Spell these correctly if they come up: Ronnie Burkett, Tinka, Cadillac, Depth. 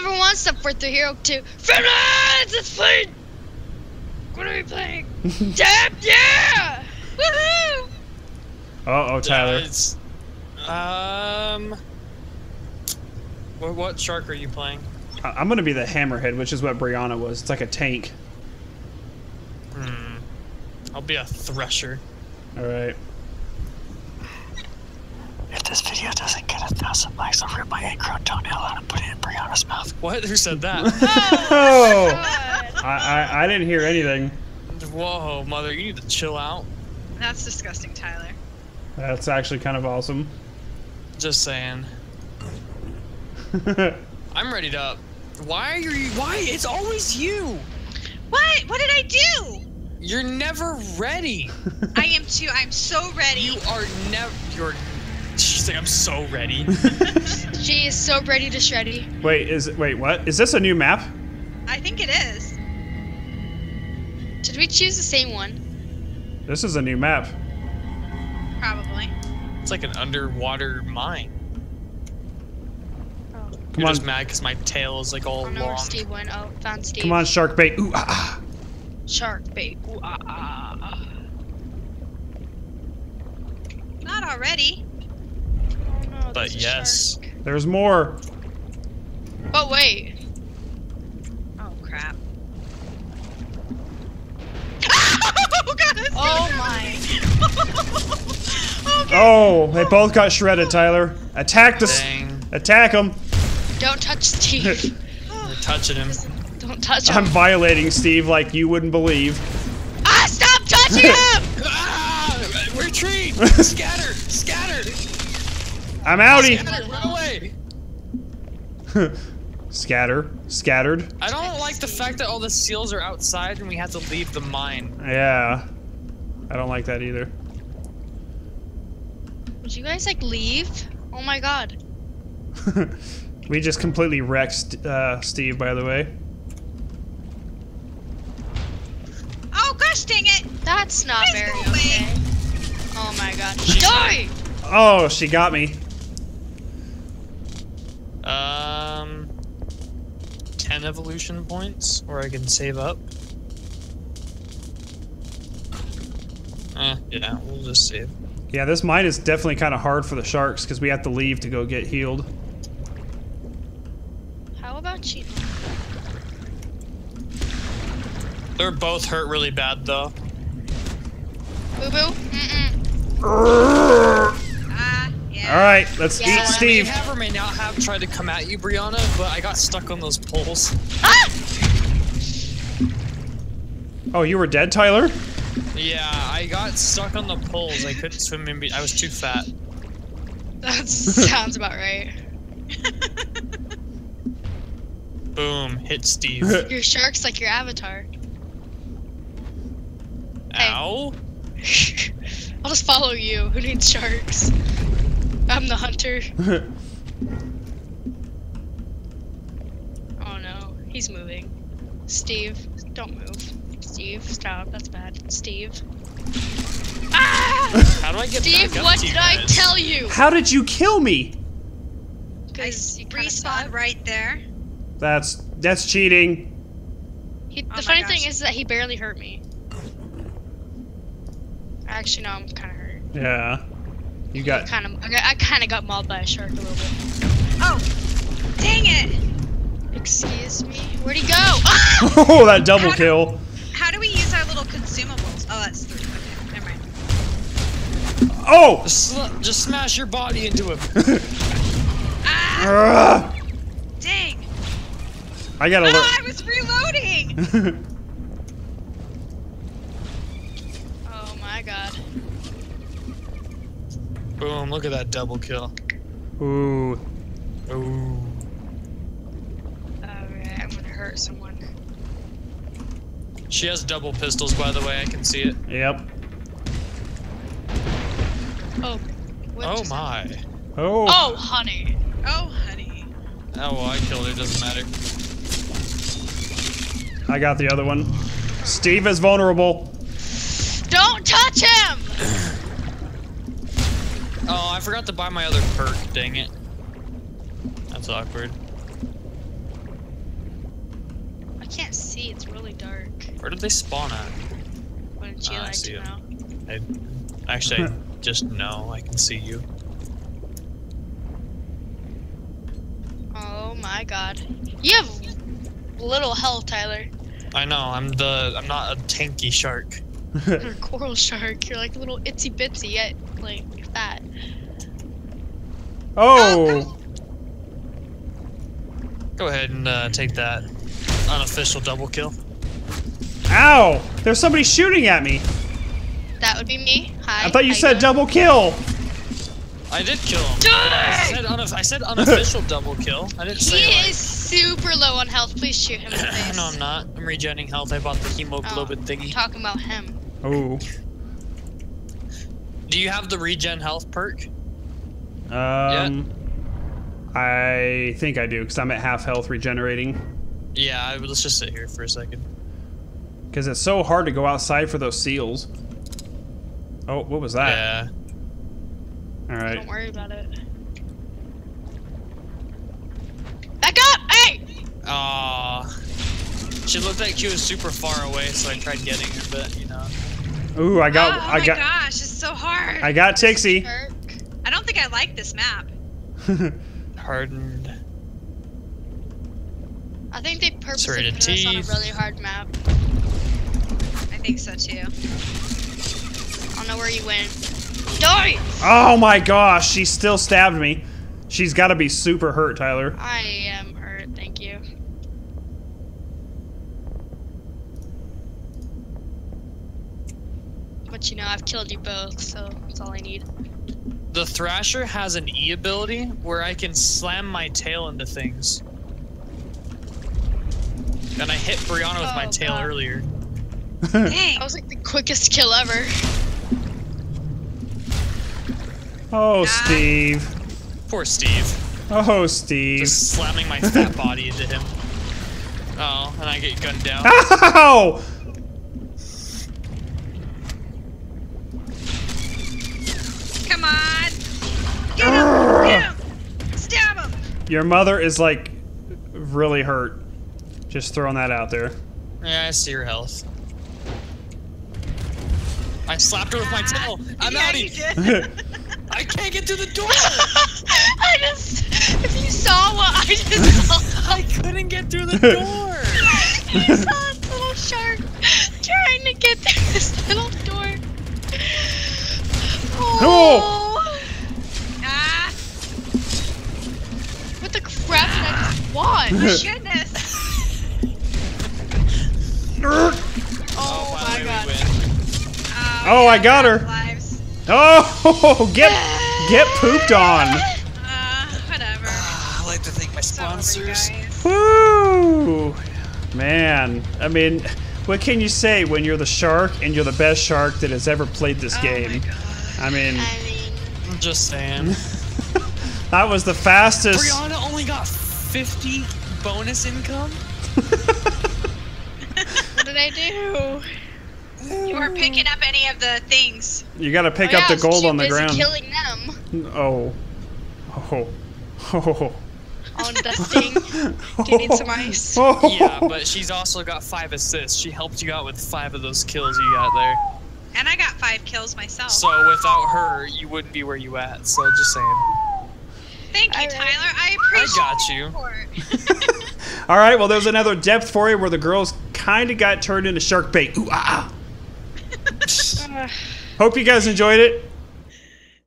Whoever wants to support the hero to Friends, let's play. What are we playing? Depth, yeah! Woohoo! Uh oh, Tyler. What shark are you playing? I'm gonna be the hammerhead, which is what Brianna was. It's like a tank. I'll be a thresher. All right. If this video doesn't get 1,000 likes, I'll rip my acro toenail out and put it in Brianna's mouth. What? Who said that? Oh! I didn't hear anything. Whoa, mother! You need to chill out. That's disgusting, Tyler. That's actually kind of awesome. Just saying. I'm ready to. Why are you? Why? It's always you. What? What did I do? You're never ready. I am too. I'm so ready. You are never. You're. She's like, I'm so ready. She is so ready to shreddy. Wait, what? Is this a new map? I think it is. Did we choose the same one? This is a new map. Probably. It's like an underwater mine. Oh. I'm just mad because my tail is like all long. Where Steve went. Oh, found Steve. Come on, shark bait. Ooh, ah, ah. Shark bait. Ooh, ah, ah, ah. Not already. Oh, no, but yes, there's more. Oh wait. Oh crap. Oh, God, oh my. Okay. Oh, they both got shredded, Tyler. Attack this. Attack him. Don't touch Steve. You're touching him. Don't touch him. I'm violating Steve like you wouldn't believe. Ah, stop touching him! Ah, retreat! Scatter! Scatter! I'm outie! Scatter, run away! Scatter. Scattered. I don't like the fact that all the seals are outside and we have to leave the mine. Yeah. I don't like that either. Would you guys, like, leave? Oh my god. We just completely wrecked Steve, by the way. Oh gosh dang it! That's not very okay. Oh my god. Die! Oh, she got me. 10 evolution points, or I can save up. Yeah, we'll just save. Yeah, this mine is definitely kind of hard for the sharks because we have to leave to go get healed. How about cheating? They're both hurt really bad though. Boo boo. All right, let's eat Steve. I may have or may not have tried to come at you, Brianna, but I got stuck on those poles. Ah! Oh, you were dead, Tyler? Yeah, I got stuck on the poles. I couldn't swim in. I was too fat. That sounds about right. Boom! Hit Steve. Your shark's like your avatar. Ow! Hey. I'll just follow you. Who needs sharks? I'm the hunter. Oh no, he's moving. Steve, don't move. Steve, stop. That's bad. Steve. Ah! How do I get Steve, back what did I tell you? How did you kill me? Because you respawned right there. That's cheating. The funny thing is that he barely hurt me. Actually, no, I'm kind of hurt. Yeah. You got I kind of got mauled by a shark a little bit. Oh, dang it! Excuse me. Where'd he go? Ah! Oh, that double kill. How do we use our little consumables? Oh, that's 3. Okay, never mind. Oh! Just smash your body into him. Ah! Dang! I gotta look. I was reloading. Oh my god. Boom, look at that double kill. Ooh. Ooh. Alright, I'm gonna hurt someone. She has double pistols, by the way, I can see it. Yep. Oh. Oh my. Happened? Oh. Oh, honey. Oh, honey. Oh, well, I killed her, doesn't matter. I got the other one. Steve is vulnerable. Don't touch him! Oh, I forgot to buy my other perk, dang it. That's awkward. see, it's really dark. Where did they spawn at? What did you like to know? Actually, I just know. I can see you. Oh my god. You have little health, Tyler. I know, I'm not a tanky shark. You're a coral shark, you're like little itsy bitsy yet, like that. Oh! Go ahead and take that unofficial double kill. Ow! There's somebody shooting at me! That would be me. Hi. I thought you said double kill! I did kill him. I said unofficial double kill. I didn't say he is super low on health. Please shoot him in the face. No, I'm not. I'm regenerating health. I bought the hemoglobin thingy. I'm talking about him. Oh. Do you have the regen health perk? Yet? I think I do, because I'm at half health regenerating. Yeah, let's just sit here for a second. Because it's so hard to go outside for those seals. Oh, what was that? Yeah. All right. Don't worry about it. Back up! Hey! Aww. She looked like she was super far away, so I tried getting her, but, you know. Ooh, I got... Oh my gosh, it's so hard. I got Tixie. I don't think I like this map. Hardened. I think they purposely put us on a really hard map. I think so, too. I don't know where you went. Die! Oh my gosh, she still stabbed me. She's got to be super hurt, Tyler. I am hurt, thank you. But you know, I've killed you both, so that's all I need. The Thrasher has an E ability where I can slam my tail into things. And I hit Brianna with my tail earlier. Dang! That was like the quickest kill ever. Oh, Steve. Poor Steve. Oh, Steve. Just slamming my fat body into him. Oh, and I get gunned down. Ow! Come on! Get him! Get him! Stab him! Your mother is, like, really hurt. Just throwing that out there. Yeah, I see your health. I slapped her with my tail. I'm outie. I can't get through the door! If you saw what I just saw, I couldn't get through the door! You saw this little shark trying to get through this little door. Oh! No. Ah! What the crap did I just want? My goodness! Oh my god. Oh, I got her! Oh, get pooped on. Whatever. I like to thank my sponsors. Woo, man. I mean, what can you say when you're the shark and you're the best shark that has ever played this game? My gosh. I mean, I'm just saying. That was the fastest. Brianna only got 50 bonus income. What did I do? You weren't picking up any of the things. You gotta pick up the gold on the ground. Killing them. Oh. Oh. Oh. On dusting. Do you need some ice? Yeah, but she's also got 5 assists. She helped you out with 5 of those kills you got there. And I got 5 kills myself. So without her, you wouldn't be where you at. So just saying. Thank you, Tyler. I appreciate the support. All right, well, there's another depth for you where the girls kind of got turned into shark bait. Ooh, ah, ah. Hope you guys enjoyed it.